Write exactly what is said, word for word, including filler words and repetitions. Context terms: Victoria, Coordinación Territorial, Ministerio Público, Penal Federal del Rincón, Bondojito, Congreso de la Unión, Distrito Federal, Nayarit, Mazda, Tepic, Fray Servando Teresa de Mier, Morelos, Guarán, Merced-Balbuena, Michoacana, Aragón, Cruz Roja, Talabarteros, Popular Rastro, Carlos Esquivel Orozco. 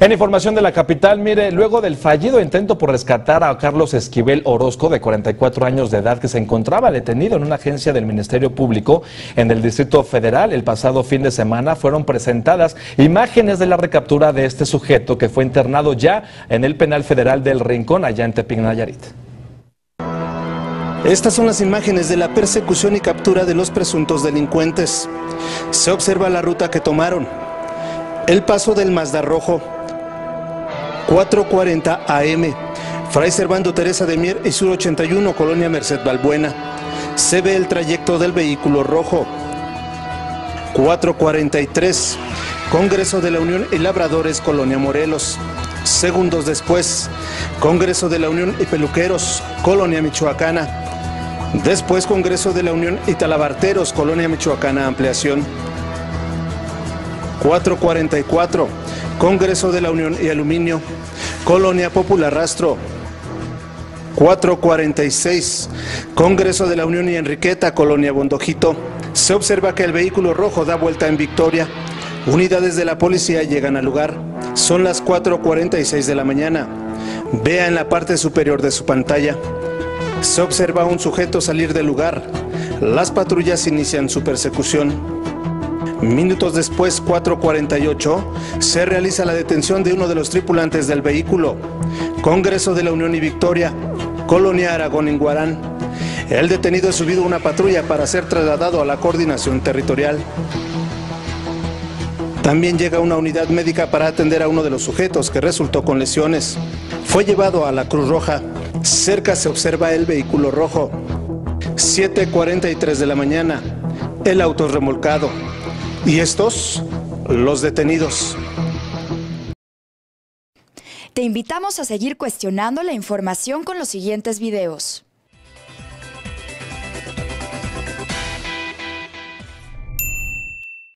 En información de la capital, mire, luego del fallido intento por rescatar a Carlos Esquivel Orozco, de cuarenta y cuatro años de edad, que se encontraba detenido en una agencia del Ministerio Público en el Distrito Federal el pasado fin de semana, fueron presentadas imágenes de la recaptura de este sujeto que fue internado ya en el Penal Federal del Rincón, allá en Tepic, Nayarit. Estas son las imágenes de la persecución y captura de los presuntos delincuentes. Se observa la ruta que tomaron. El paso del Mazda rojo, cuatro cuarenta A M, Fray Servando Teresa de Mier y Sur ochenta y uno, Colonia Merced-Balbuena. Se ve el trayecto del vehículo rojo. cuatro cuarenta y tres, Congreso de la Unión y Labradores, Colonia Morelos. Segundos después, Congreso de la Unión y Peluqueros, Colonia Michoacana. Después, Congreso de la Unión y Talabarteros, Colonia Michoacana Ampliación. cuatro cuarenta y cuatro, Congreso de la Unión y Aluminio, Colonia Popular Rastro. cuatro cuarenta y seis, Congreso de la Unión y Enriqueta, Colonia Bondojito. Se observa que el vehículo rojo da vuelta en Victoria. Unidades de la policía llegan al lugar. Son las cuatro cuarenta y seis de la mañana. Vea en la parte superior de su pantalla. Se observa a un sujeto salir del lugar. Las patrullas inician su persecución. Minutos después, cuatro cuarenta y ocho, se realiza la detención de uno de los tripulantes del vehículo. Congreso de la Unión y Victoria, Colonia Aragón en Guarán. El detenido es subido a una patrulla para ser trasladado a la Coordinación Territorial. También llega una unidad médica para atender a uno de los sujetos que resultó con lesiones. Fue llevado a la Cruz Roja. Cerca se observa el vehículo rojo. siete cuarenta y tres de la mañana, el auto es remolcado. Y estos, los detenidos. Te invitamos a seguir cuestionando la información con los siguientes videos.